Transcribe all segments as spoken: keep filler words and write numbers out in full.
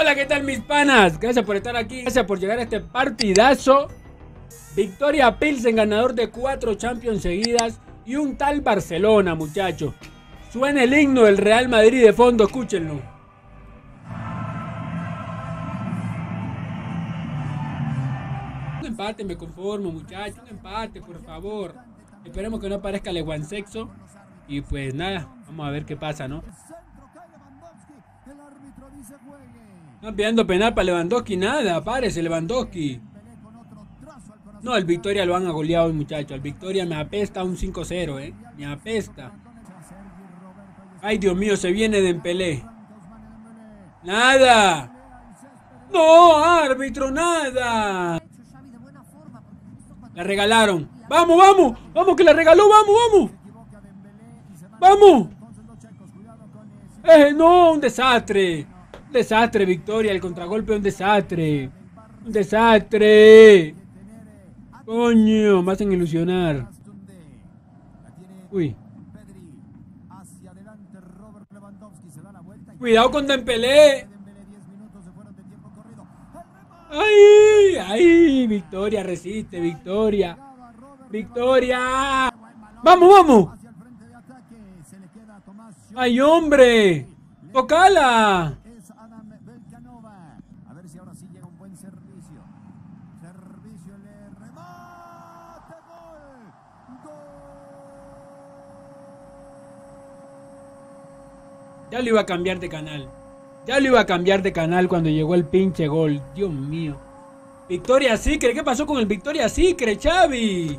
Hola, ¿qué tal, mis panas? Gracias por estar aquí, gracias por llegar a este partidazo. Viktoria Plzen, ganador de cuatro Champions seguidas, y un tal Barcelona, muchachos. Suena el himno del Real Madrid de fondo, escúchenlo. Un empate me conformo, muchachos, un empate, por favor. Esperemos que no aparezca Lewandowski. Y pues nada, vamos a ver qué pasa, ¿no? Están pidiendo penal para Lewandowski, nada, aparece Lewandowski. No, el Viktoria lo han agoleado hoy, muchachos. El Viktoria me apesta un cinco cero, eh. Me apesta. Ay, Dios mío, se viene Dembélé. Nada. No, árbitro, nada. La regalaron. Vamos, vamos. Vamos, que la regaló. Vamos, vamos. Vamos. Eh, no, un desastre. Un desastre, Viktoria. El contragolpe es un desastre. Un desastre. Coño, me hacen ilusionar. Uy. Cuidado con Dembélé. Ay, ay, Viktoria, resiste, Viktoria. Viktoria. Vamos, vamos. Ay, hombre. Tocala. Ya lo iba a cambiar de canal. Ya lo iba a cambiar de canal cuando llegó el pinche gol. Dios mío. Viktoria Plzen. ¿Qué pasó con el Viktoria Plzen, Xavi?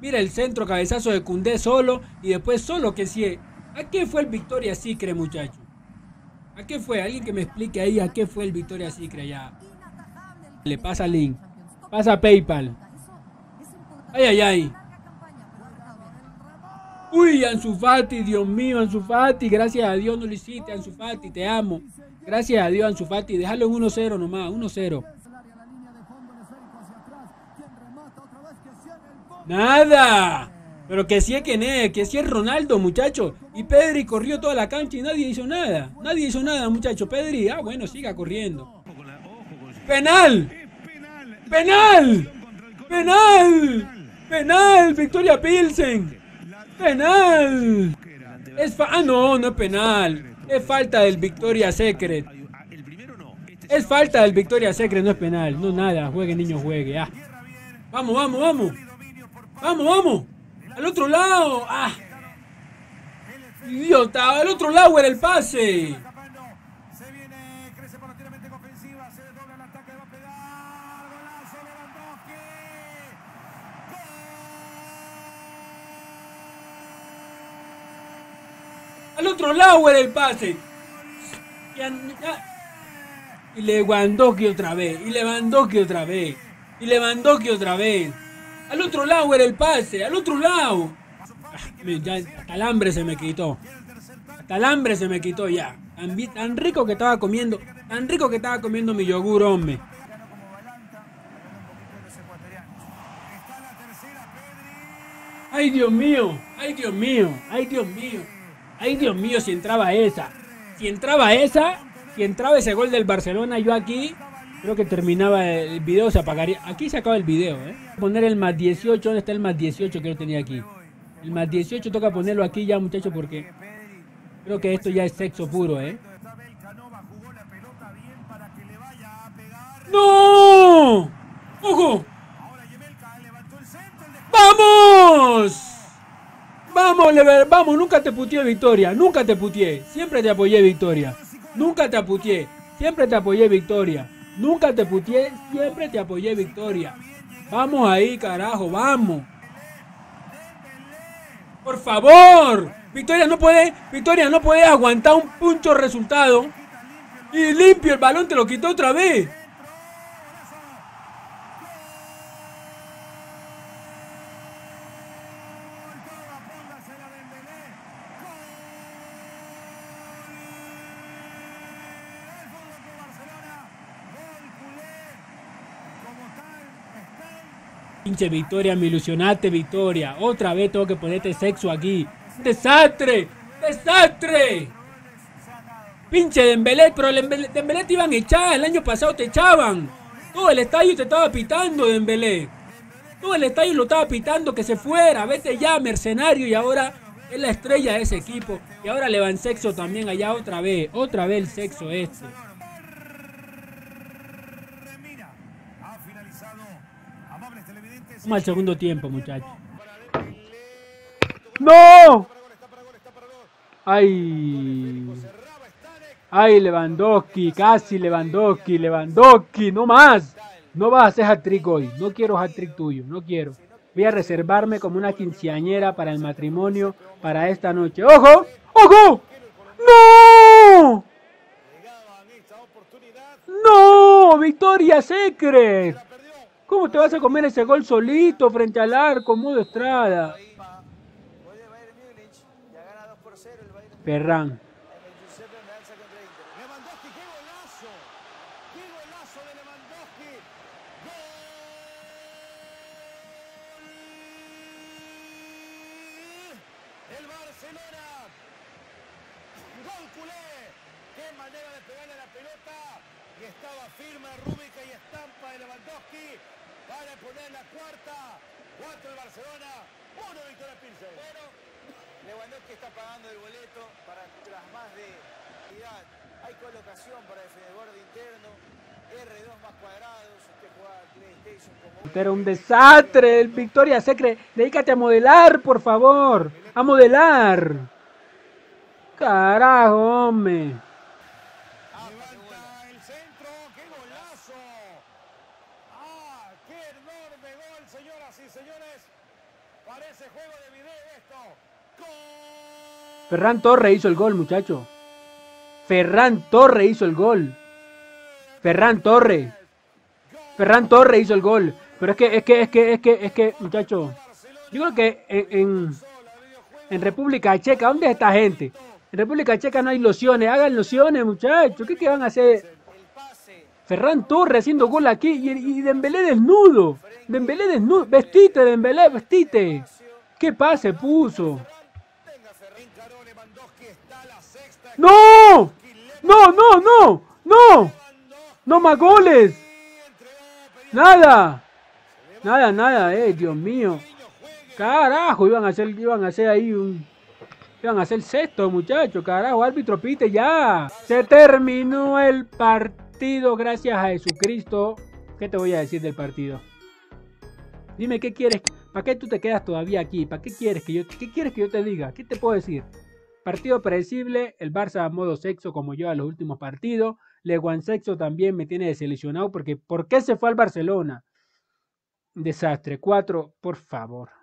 Mira el centro, cabezazo de Koundé solo. Y después solo que sí. ¿A qué fue el Viktoria Plzen, muchacho? ¿A qué fue? Alguien que me explique ahí. ¿A qué fue el Viktoria Plzen ya? Le pasa link. Pasa PayPal. Ay, ay, ay. Uy, Ansu Fati, Dios mío, Ansu Fati, gracias a Dios no lo hiciste, Ansu Fati, te amo. Gracias a Dios, Ansu Fati, déjalo en uno cero nomás, uno cero. Nada, pero que sí es quien es, que sí es Ronaldo, muchacho. Y Pedri corrió toda la cancha y nadie hizo nada, nadie hizo nada, muchacho. Pedri, ah, bueno, siga corriendo. ¡Penal! ¡Penal! ¡Penal! ¡Penal! ¡Viktoria Plzen! ¡Penal! Es fa ah, no, no es penal. Es falta del Viktoria Plzen. Es falta del Viktoria Plzen, no es penal. No, nada. Juegue, niño, juegue. Ah. Vamos, vamos, vamos. Vamos, vamos. Al otro lado. Ah. Idiota. Al otro lado era el pase. Al otro lado era el pase. Y Lewandowski otra vez. Y Lewandowski otra vez. Y Lewandowski otra vez. Al otro lado era el pase. Al otro lado. Ya, hasta el hambre se me quitó. Hasta el hambre se me quitó ya. Tan, tan rico que estaba comiendo. Tan rico que estaba comiendo mi yogur, hombre. Ay, Dios mío. Ay, Dios mío. Ay, Dios mío. Ay, Dios mío, si entraba esa, si entraba esa, si entraba ese gol del Barcelona, yo aquí creo que terminaba el video, se apagaría. Aquí se acaba el video, ¿eh? Voy a poner el más dieciocho, ¿dónde está el más dieciocho que yo tenía aquí? El más dieciocho toca ponerlo aquí ya, muchachos, porque creo que esto ya es sexo puro, ¿eh? ¡No! ¡Ojo! ¡Vamos! Vamos, Lever, vamos, nunca te putié, Viktoria, nunca te putié, siempre te apoyé, Viktoria, nunca te putié, siempre te apoyé, Viktoria, nunca te putié, siempre te apoyé, Viktoria. Vamos ahí, carajo, vamos. Por favor, Viktoria no puede, Viktoria no puede aguantar un punto resultado y limpio el balón, te lo quitó otra vez. Pinche Viktoria, me ilusionaste, Viktoria. Otra vez tengo que ponerte sexo aquí. ¡Desastre! ¡Desastre! Pinche Dembélé, pero Dembélé, Dembélé te iban a echar, el año pasado te echaban. Todo el estadio te estaba pitando, Dembélé. Todo el estadio lo estaba pitando, que se fuera, vete ya, mercenario. Y ahora es la estrella de ese equipo. Y ahora le van sexo también allá otra vez. Otra vez el sexo este. Vamos al segundo tiempo, muchachos. ¡No! ¡Ay! ¡Ay, Lewandowski! Casi Lewandowski, Lewandowski, no más. No vas a hacer hat-trick hoy. No quiero hat-trick tuyo, no quiero. Voy a reservarme como una quinceañera para el matrimonio, para esta noche. ¡Ojo! ¡Ojo! ¡No! ¡No! ¡Victoria Secret! ¿Cómo te vas a comer ese gol solito frente al arco, modo Estrada? Ferran. Era un desastre el Viktoria Plzen. Dedícate a modelar, por favor. A modelar. Carajo, hombre. Levanta el centro. ¡Qué golazo! ¡Ah! ¡Qué enorme gol, señoras y señores! Parece juego de video esto. ¡Gol! Ferran Torres hizo el gol, muchacho. Ferran Torres hizo el gol. Ferran Torres. Ferran Torres hizo el gol. Pero es que, es que, es que, es que, es que, muchacho. Yo creo que en, en, en República Checa, ¿dónde es esta gente? En República Checa no hay lociones. Hagan lociones, muchachos. ¿Qué, qué van a hacer? Ferran Torres haciendo gol aquí. Y, y Dembélé desnudo. Dembélé desnudo. Vestite, Dembélé, vestite. ¿Qué pase puso? ¡No! ¡No, no, no! ¡No! ¡No más goles! Nada, nada, nada, eh, Dios mío. Carajo, iban a hacer, iban a hacer ahí un. Iban a hacer sexto, muchachos. Carajo, árbitro, pite ya. Se terminó el partido, gracias a Jesucristo. ¿Qué te voy a decir del partido? Dime qué quieres. ¿Para qué tú te quedas todavía aquí? ¿Para qué quieres que yo, qué quieres que yo te diga? ¿Qué te puedo decir? Partido predecible, el Barça a modo sexo como yo a los últimos partidos. Lewandowski también me tiene desilusionado porque ¿por qué se fue al Barcelona? Desastre, cuatro, por favor.